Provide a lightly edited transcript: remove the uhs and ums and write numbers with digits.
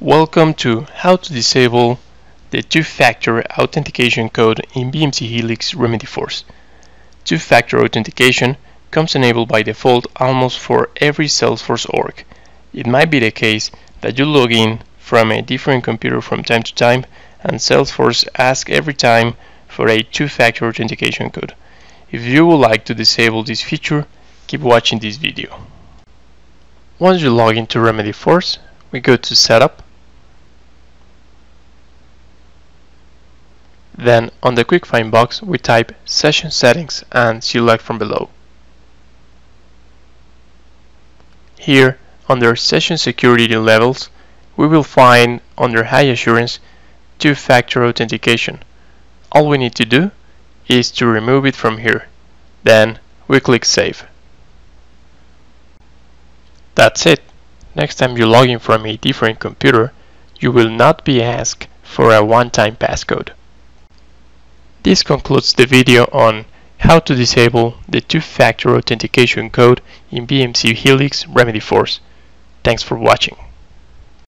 Welcome to how to disable the two-factor authentication code in BMC Helix RemedyForce. Two-factor authentication comes enabled by default almost for every Salesforce org. It might be the case that you log in from a different computer from time to time and Salesforce asks every time for a two-factor authentication code. If you would like to disable this feature, keep watching this video. Once you log into RemedyForce, we go to Setup. Then on the Quick Find box, we type Session Settings and select from below. Here, under Session Security Levels, we will find under High Assurance two-factor authentication. All we need to do is to remove it from here. Then we click Save. That's it. Next time you log in from a different computer, you will not be asked for a one-time passcode. This concludes the video on how to disable the two-factor authentication code in BMC Helix RemedyForce. Thanks for watching.